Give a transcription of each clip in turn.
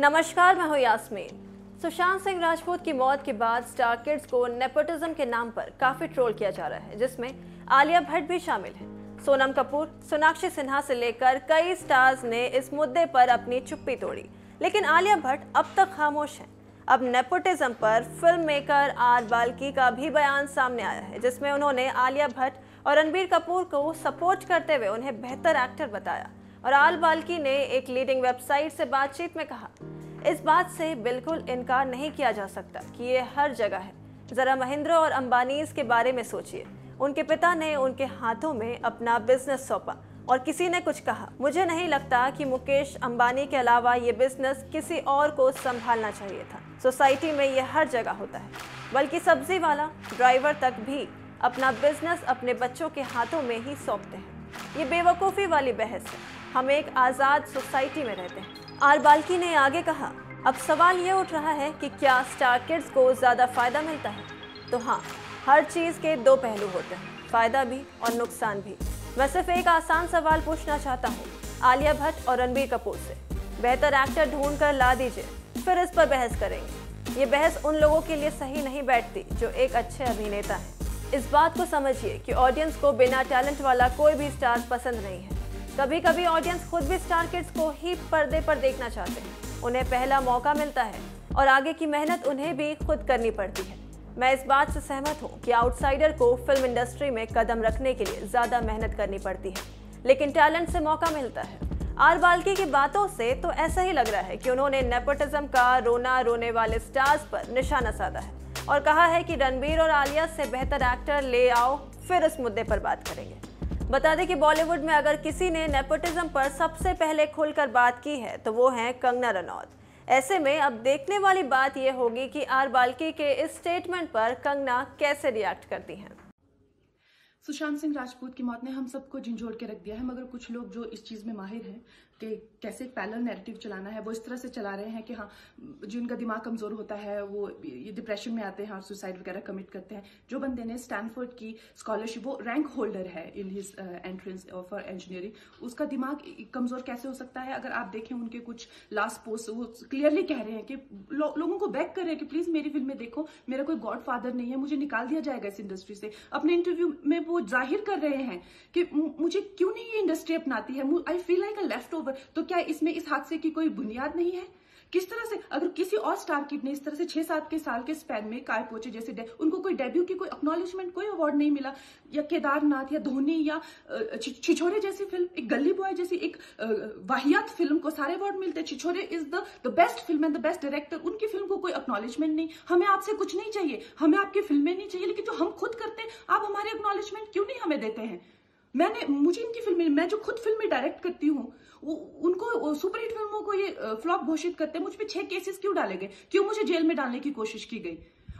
नमस्कार, मैं हूँ यास्मीन। सुशांत सिंह राजपूत की मौत के बाद स्टार किड्स को नेपोटिज्म के नाम पर काफी ट्रोल किया जा रहा है, जिसमें आलिया भट्ट भी शामिल है। सोनम कपूर, सोनाक्षी सिन्हा से लेकर कई स्टार्स ने इस मुद्दे पर अपनी चुप्पी तोड़ी, लेकिन आलिया भट्ट अब तक खामोश है। अब नेपोटिज्म पर फिल्म मेकर आर बालकी का भी बयान सामने आया है, जिसमें उन्होंने आलिया भट्ट और रणबीर कपूर को सपोर्ट करते हुए उन्हें बेहतर एक्टर बताया। और आर बालकी ने एक लीडिंग वेबसाइट से बातचीत में कहा, इस बात से बिल्कुल इनकार नहीं किया जा सकता कि ये हर जगह है। जरा महिंद्रा और अंबानी के बारे में सोचिए, उनके पिता ने उनके हाथों में अपना बिजनेस सौंपा और किसी ने कुछ कहा। मुझे नहीं लगता कि मुकेश अंबानी के अलावा ये बिजनेस किसी और को संभालना चाहिए था। सोसाइटी में ये हर जगह होता है, बल्कि सब्जी वाला ड्राइवर तक भी अपना बिजनेस अपने बच्चों के हाथों में ही सौंपते हैं। ये बेवकूफ़ी वाली बहस है। हम एक आज़ाद सोसाइटी में रहते हैं। आर बालकी ने आगे कहा, अब सवाल ये उठ रहा है कि क्या स्टार किड्स को ज़्यादा फ़ायदा मिलता है? तो हाँ, हर चीज़ के दो पहलू होते हैं, फ़ायदा भी और नुकसान भी। मैं सिर्फ एक आसान सवाल पूछना चाहता हूँ, आलिया भट्ट और रणबीर कपूर से बेहतर एक्टर ढूंढ कर ला दीजिए, फिर इस पर बहस करेंगे। ये बहस उन लोगों के लिए सही नहीं बैठती जो एक अच्छे अभिनेता हैं। इस बात को समझिए कि ऑडियंस को बिना टैलेंट वाला कोई भी स्टार पसंद नहीं है। कभी कभी ऑडियंस खुद भी स्टार किड्स को ही पर्दे पर देखना चाहते हैं। उन्हें पहला मौका मिलता है और आगे की मेहनत उन्हें भी खुद करनी पड़ती है। मैं इस बात से सहमत हूँ कि आउटसाइडर को फिल्म इंडस्ट्री में कदम रखने के लिए ज़्यादा मेहनत करनी पड़ती है, लेकिन टैलेंट से मौका मिलता है। आर बाल्की की बातों से तो ऐसा ही लग रहा है कि उन्होंने नेपोटिज्म का रोना रोने वाले स्टार्स पर निशाना साधा है और कहा है कि रणबीर और आलिया से बेहतर एक्टर ले आओ, फिर इस मुद्दे पर बात करेंगे। बता दें कि बॉलीवुड में अगर किसी ने नेपोटिज्म पर सबसे पहले खुलकर बात की है तो वो हैं कंगना रनौत। ऐसे में अब देखने वाली बात ये होगी कि आर बालकी के इस स्टेटमेंट पर कंगना कैसे रिएक्ट करती हैं। सुशांत सिंह राजपूत की मौत ने हम सबको झिंझोड़ के रख दिया है, मगर कुछ लोग जो इस चीज़ में माहिर हैं कि कैसे पैरेलल नैरेटिव चलाना है, वो इस तरह से चला रहे हैं कि हाँ, जिनका दिमाग कमज़ोर होता है वो ये डिप्रेशन में आते हैं और सुसाइड वगैरह कमिट करते हैं। जो बंदे ने स्टैनफोर्ड की स्कॉलरशिप, वो रैंक होल्डर है in his entrance for engineering, उसका दिमाग कमज़ोर कैसे हो सकता है? अगर आप देखें उनके कुछ लास्ट पोस्ट, वो क्लियरली कह रहे हैं कि लोगों को बैक कर रहे हैं कि प्लीज़ मेरी फिल्में देखो, मेरा कोई गॉड फादर नहीं है, मुझे निकाल दिया जाएगा इस इंडस्ट्री से। अपने इंटरव्यू में वो जाहिर कर रहे हैं कि मुझे क्यों नहीं ये इंडस्ट्री अपनाती है, I feel like a left over. तो क्या इसमें इस हादसे की कोई बुनियाद नहीं है? किस तरह से अगर किसी और स्टार किड ने इस तरह से 6-7 साल के स्पैन में काय पोचे जैसे उनको कोई डेब्यू की कोई एक्नॉलेजमेंट, कोई अवार्ड नहीं मिला, या केदारनाथ या धोनी या छिछोरे जैसी फिल्म, एक गली बॉय जैसी एक वाहियात फिल्म को सारे अवार्ड मिलते। Chhichhore is the best film and the best director, उनकी फिल्म को कोई एक्नॉलेजमेंट नहीं। हमें आपसे कुछ नहीं चाहिए, हमें आपकी फिल्में नहीं चाहिए, लेकिन जो हम खुद करते हैं आप हमारे एक्नॉलेजमेंट क्यों नहीं हमें देते हैं? मुझे इनकी फिल्में, मैं जो खुद फिल्में डायरेक्ट करती हूँ, उनको सुपरहिट फिल्मों को ये फ्लॉप घोषित करते हैं। मुझ पे 6 केसेस क्यों डाले गए, क्यों मुझे जेल में डालने की कोशिश की गई?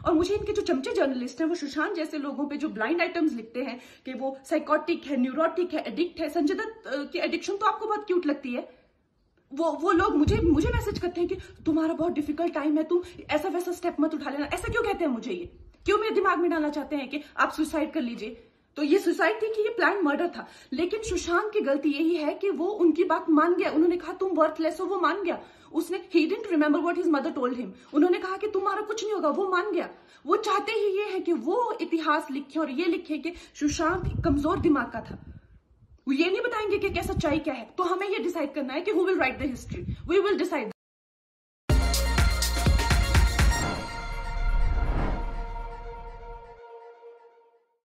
और मुझे इनके जो चमचे जर्नलिस्ट हैं, वो सुशांत जैसे लोगों पे जो ब्लाइंड आइटम्स लिखते हैं कि वो साइकोटिक है, न्यूरोटिक है, एडिक्ट है। संजय दत्त की एडिक्शन तो आपको बहुत क्यूट लगती है। वो लोग मुझे मैसेज करते हैं कि तुम्हारा बहुत डिफिकल्ट टाइम है, तुम ऐसा वैसा स्टेप मत उठा लेना। ऐसा क्यों कहते हैं मुझे? ये क्यों मेरे दिमाग में डालना चाहते हैं कि आप सुसाइड कर लीजिए? तो ये सुसाइड थी कि ये प्लान मर्डर था। लेकिन सुशांत की गलती यही है कि वो उनकी बात मान गया। उन्होंने कहा तुम वर्थलेस हो, वो मान गया। उसने he didn't remember what his mother told him. उन्होंने कहा कि तुम्हारा कुछ नहीं होगा, वो मान गया। वो चाहते ही ये है कि वो इतिहास लिखे और ये लिखे कि सुशांत कमजोर दिमाग का था। वो ये नहीं बताएंगे कि सच्चाई क्या है। तो हमें ये डिसाइड करना है कि who will write the history, we will decide.